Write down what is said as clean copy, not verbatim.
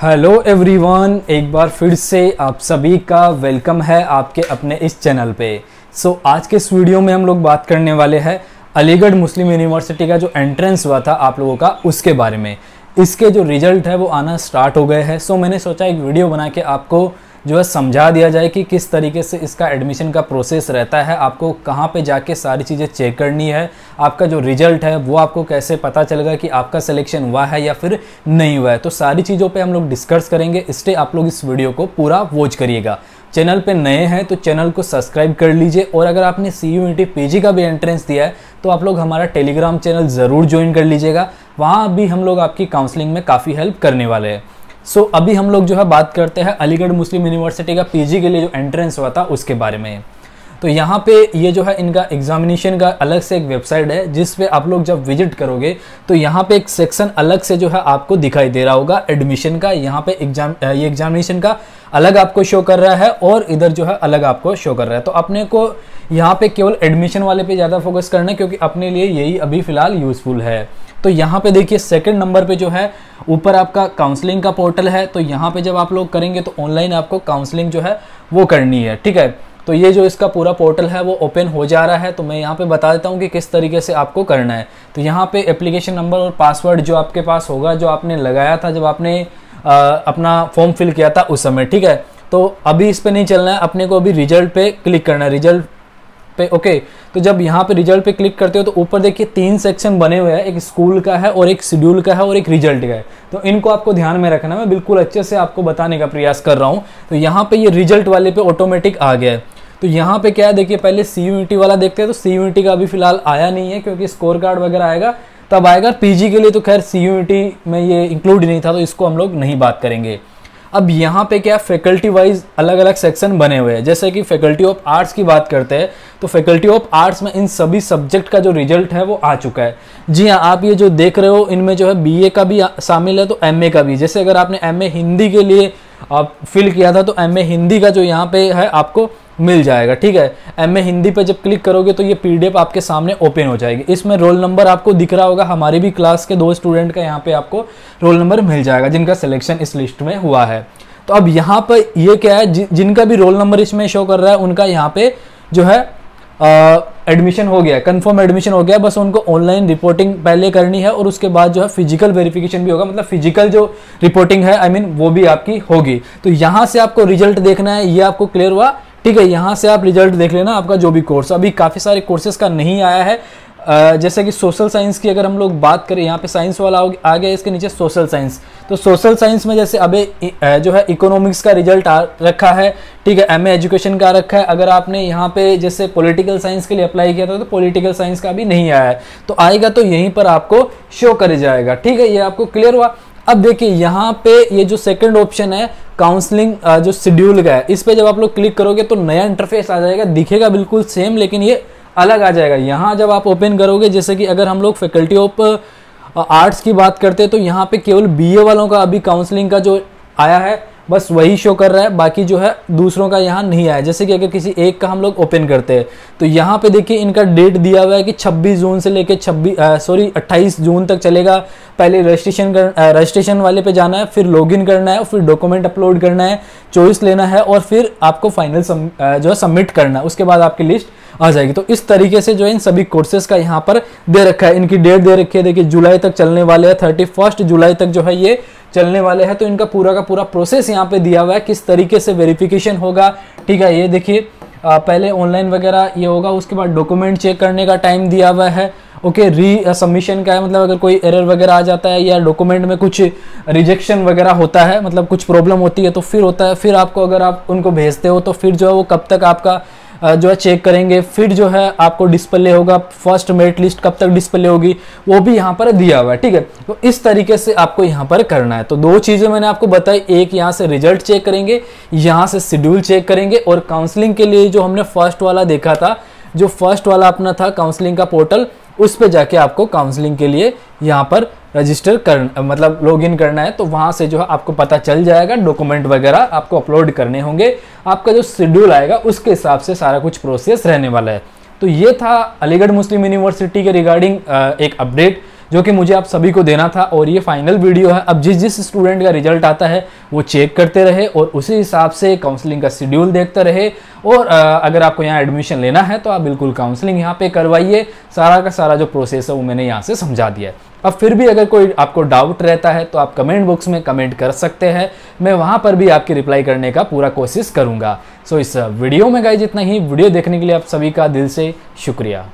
Hello everyone, एक बार फिर से आप सभी का वेलकम है आपके अपने इस चैनल पे। आज के इस वीडियो में हम लोग बात करने वाले हैं अलीगढ़ मुस्लिम यूनिवर्सिटी का जो एंट्रेंस हुआ था आप लोगों का, उसके बारे में। इसके जो रिज़ल्ट है वो आना स्टार्ट हो गए हैं। मैंने सोचा एक वीडियो बना के आपको जो है समझा दिया जाए कि किस तरीके से इसका एडमिशन का प्रोसेस रहता है, आपको कहाँ पे जाके सारी चीज़ें चेक करनी है, आपका जो रिज़ल्ट है वो आपको कैसे पता चलेगा कि आपका सिलेक्शन हुआ है या फिर नहीं हुआ है। तो सारी चीज़ों पे हम लोग डिस्कस करेंगे, इसलिए आप लोग इस वीडियो को पूरा वॉच करिएगा। चैनल पे नए हैं तो चैनल को सब्सक्राइब कर लीजिए, और अगर आपने सीयूईटी पीजी का भी एंट्रेंस दिया है तो आप लोग हमारा टेलीग्राम चैनल ज़रूर ज्वाइन कर लीजिएगा, वहाँ भी हम लोग आपकी काउंसलिंग में काफ़ी हेल्प करने वाले हैं। अभी हम लोग जो है बात करते हैं अलीगढ़ मुस्लिम यूनिवर्सिटी का पीजी के लिए जो एंट्रेंस हुआ था उसके बारे में। तो यहाँ पे ये जो है इनका एग्जामिनेशन का अलग से एक वेबसाइट है, जिस पे आप लोग जब विजिट करोगे तो यहाँ पे एक सेक्शन अलग से जो है आपको दिखाई दे रहा होगा एडमिशन का। यहाँ पे एग्जामिनेशन का अलग आपको शो कर रहा है और इधर जो है अलग आपको शो कर रहा है। तो अपने को यहाँ पे केवल एडमिशन वाले पे ज़्यादा फोकस करना है, क्योंकि अपने लिए यही अभी फ़िलहाल यूज़फुल है। तो यहाँ पे देखिए सेकंड नंबर पे जो है ऊपर आपका काउंसलिंग का पोर्टल है। तो यहाँ पे जब आप लोग करेंगे तो ऑनलाइन आपको काउंसलिंग जो है वो करनी है, ठीक है। तो ये जो इसका पूरा पोर्टल है वो ओपन हो जा रहा है। तो मैं यहाँ पे बता देता हूँ कि किस तरीके से आपको करना है। तो यहाँ पे एप्लीकेशन नंबर और पासवर्ड जो आपके पास होगा, जो आपने लगाया था जब आपने अपना फॉर्म फिल किया था उस समय, ठीक है। तो अभी इस पर नहीं चलना है, अपने को अभी रिजल्ट पे क्लिक करना है, रिजल्ट पे। ओके, तो जब यहाँ पे रिजल्ट पे क्लिक करते हो तो ऊपर देखिए तीन सेक्शन बने हुए हैं, एक स्कूल का है और एक शेड्यूल का है और एक रिजल्ट का है। तो इनको आपको ध्यान में रखना, मैं बिल्कुल अच्छे से आपको बताने का प्रयास कर रहा हूँ। तो यहाँ पे ये रिजल्ट वाले पे ऑटोमेटिक आ गया है। तो यहाँ पे क्या है देखिए, पहले सीयूईटी वाला देखते हैं। तो सीयूईटी का अभी फिलहाल आया नहीं है, क्योंकि स्कोर कार्ड वगैरह आएगा तब आएगा। पीजी के लिए तो खैर सीयूईटी में ये इंक्लूड नहीं था, तो इसको हम लोग नहीं बात करेंगे। अब यहाँ पे क्या फैकल्टी वाइज अलग अलग सेक्शन बने हुए हैं। जैसे कि फैकल्टी ऑफ आर्ट्स की बात करते हैं तो फैकल्टी ऑफ आर्ट्स में इन सभी सब्जेक्ट का जो रिजल्ट है वो आ चुका है। जी हाँ, आप ये जो देख रहे हो इनमें जो है बीए का भी शामिल है, तो एमए का भी। जैसे अगर आपने एमए हिंदी के लिए आप फिल किया था तो एमए हिंदी का जो यहाँ पे है आपको मिल जाएगा, ठीक है। एमए हिंदी पर जब क्लिक करोगे तो ये पीडीएफ आपके सामने ओपन हो जाएगी। इसमें रोल नंबर आपको दिख रहा होगा, हमारे भी क्लास के दो स्टूडेंट का यहाँ पे आपको रोल नंबर मिल जाएगा जिनका सिलेक्शन इस लिस्ट में हुआ है। तो अब यहाँ पर ये क्या है, जिनका भी रोल नंबर इसमें शो कर रहा है उनका यहाँ पे जो है एडमिशन हो गया, कंफर्म एडमिशन हो गया। बस उनको ऑनलाइन रिपोर्टिंग पहले करनी है और उसके बाद जो है फिजिकल वेरिफिकेशन भी होगा, मतलब फिजिकल जो रिपोर्टिंग है आई मीन वो भी आपकी होगी। तो यहाँ से आपको रिजल्ट देखना है, ये आपको क्लियर हुआ, ठीक है। यहाँ से आप रिजल्ट देख लेना आपका जो भी कोर्स। अभी काफ़ी सारे कोर्सेज़ का नहीं आया है, जैसे कि सोशल साइंस की अगर हम लोग बात करें, यहाँ पे साइंस वाला आ गया, इसके नीचे सोशल साइंस। तो सोशल साइंस में जैसे अभी जो है इकोनॉमिक्स का रिजल्ट आ रखा है, ठीक है। एमए एजुकेशन का रखा है। अगर आपने यहाँ पे जैसे पॉलिटिकल साइंस के लिए अप्लाई किया था तो पॉलिटिकल साइंस का भी नहीं आया है, तो आएगा तो यहीं पर आपको शो कर जाएगा, ठीक है। ये आपको क्लियर हुआ। अब देखिए यहाँ पे ये जो सेकंड ऑप्शन है काउंसलिंग जो शेड्यूल का है, इस पे जब आप लोग क्लिक करोगे तो नया इंटरफेस आ जाएगा, दिखेगा बिल्कुल सेम लेकिन ये अलग आ जाएगा। यहाँ जब आप ओपन करोगे, जैसे कि अगर हम लोग फैकल्टी ऑफ आर्ट्स की बात करते हैं तो यहाँ पे केवल बीए वालों का अभी काउंसलिंग का जो आया है बस वही शो कर रहा है, बाकी जो है दूसरों का यहाँ नहीं आया। जैसे कि अगर किसी एक का हम लोग ओपन करते हैं तो यहाँ पे देखिए इनका डेट दिया हुआ है कि 26 जून से लेके 28 जून तक चलेगा। पहले रजिस्ट्रेशन वाले पे जाना है, फिर लॉगिन करना है, फिर डॉक्यूमेंट अपलोड करना है, चॉइस लेना है, और फिर आपको फाइनल जो है सबमिट करना है। उसके बाद आपकी लिस्ट आ जाएगी। तो इस तरीके से जो है इन सभी कोर्सेज का यहाँ पर दे रखा है, इनकी डेट दे रखी है। देखिए जुलाई तक चलने वाले हैं, 31 जुलाई तक जो है ये चलने वाले हैं। तो इनका पूरा का पूरा प्रोसेस यहाँ पे दिया हुआ है, किस तरीके से वेरिफिकेशन होगा, ठीक है। ये देखिए पहले ऑनलाइन वगैरह ये होगा, उसके बाद डॉक्यूमेंट चेक करने का टाइम दिया हुआ है। ओके, री सबमिशन का है, मतलब अगर कोई एरर वगैरह आ जाता है या डॉक्यूमेंट में कुछ रिजेक्शन वगैरह होता है, मतलब कुछ प्रॉब्लम होती है तो फिर होता है, फिर आपको अगर आप उनको भेजते हो तो फिर जो है वो कब तक आपका जो है चेक करेंगे, फिर जो है आपको डिस्प्ले होगा, फर्स्ट मेरिट लिस्ट कब तक डिस्प्ले होगी वो भी यहाँ पर दिया हुआ है, ठीक है। तो इस तरीके से आपको यहाँ पर करना है। तो दो चीज़ें मैंने आपको बताई, एक यहाँ से रिजल्ट चेक करेंगे, यहाँ से शेड्यूल चेक करेंगे, और काउंसलिंग के लिए जो हमने फर्स्ट वाला देखा था, जो फर्स्ट वाला अपना था काउंसलिंग का पोर्टल, उस पर जाके आपको काउंसलिंग के लिए यहाँ पर रजिस्टर करना, मतलब लॉगिन करना है। तो वहाँ से जो है आपको पता चल जाएगा, डॉक्यूमेंट वगैरह आपको अपलोड करने होंगे, आपका जो शेड्यूल आएगा उसके हिसाब से सारा कुछ प्रोसेस रहने वाला है। तो ये था अलीगढ़ मुस्लिम यूनिवर्सिटी के रिगार्डिंग एक अपडेट जो कि मुझे आप सभी को देना था और ये फाइनल वीडियो है। अब जिस जिस स्टूडेंट का रिजल्ट आता है वो चेक करते रहे और उसी हिसाब से काउंसलिंग का शेड्यूल देखते रहे। और अगर आपको यहाँ एडमिशन लेना है तो आप बिल्कुल काउंसलिंग यहाँ पे करवाइए। सारा का सारा जो प्रोसेस है वो मैंने यहाँ से समझा दिया है। अब फिर भी अगर कोई आपको डाउट रहता है तो आप कमेंट बॉक्स में कमेंट कर सकते हैं, मैं वहाँ पर भी आपकी रिप्लाई करने का पूरा कोशिश करूँगा। सो इस वीडियो में गाइस इतना ही। वीडियो देखने के लिए आप सभी का दिल से शुक्रिया।